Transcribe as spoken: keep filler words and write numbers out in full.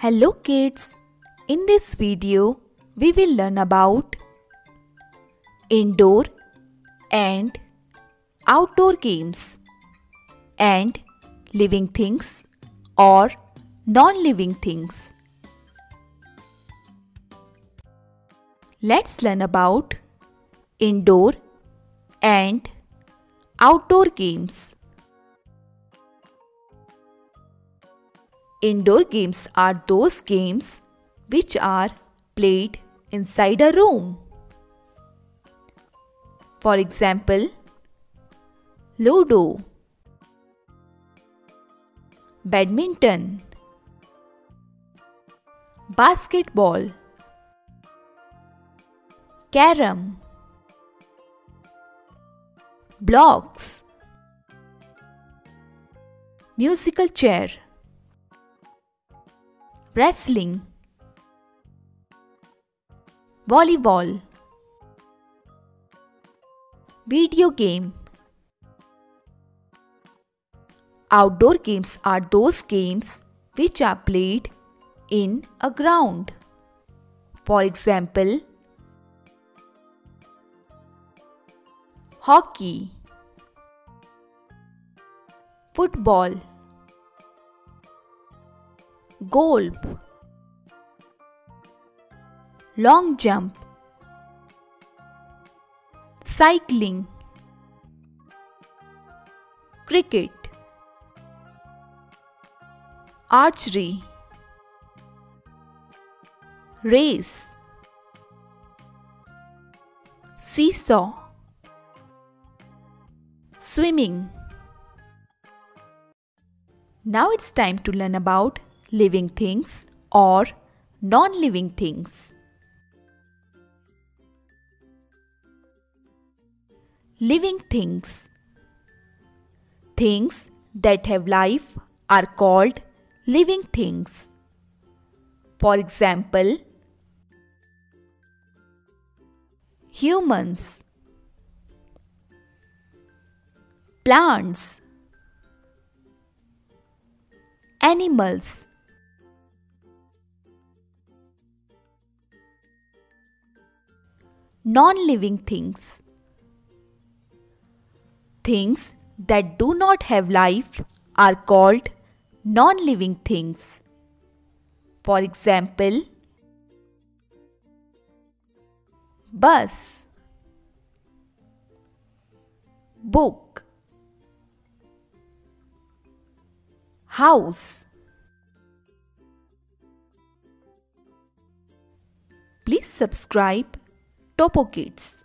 Hello kids, in this video we will learn about indoor and outdoor games and living things or non-living things. Let's learn about indoor and outdoor games. Indoor games are those games which are played inside a room. For example, Ludo, badminton, basketball, carom, blocks, musical chair, wrestling, volleyball, video game. Outdoor games are those games which are played in a ground. For example, hockey, football, golf, long jump, cycling, cricket, archery, race, seesaw, swimming. Now it's time to learn about living things or non-living things. Living things. Things that have life are called living things. For example, humans, plants, animals. Non-living things. Things that do not have life are called non-living things. For example, bus, book, house. Please subscribe Toppo Kids.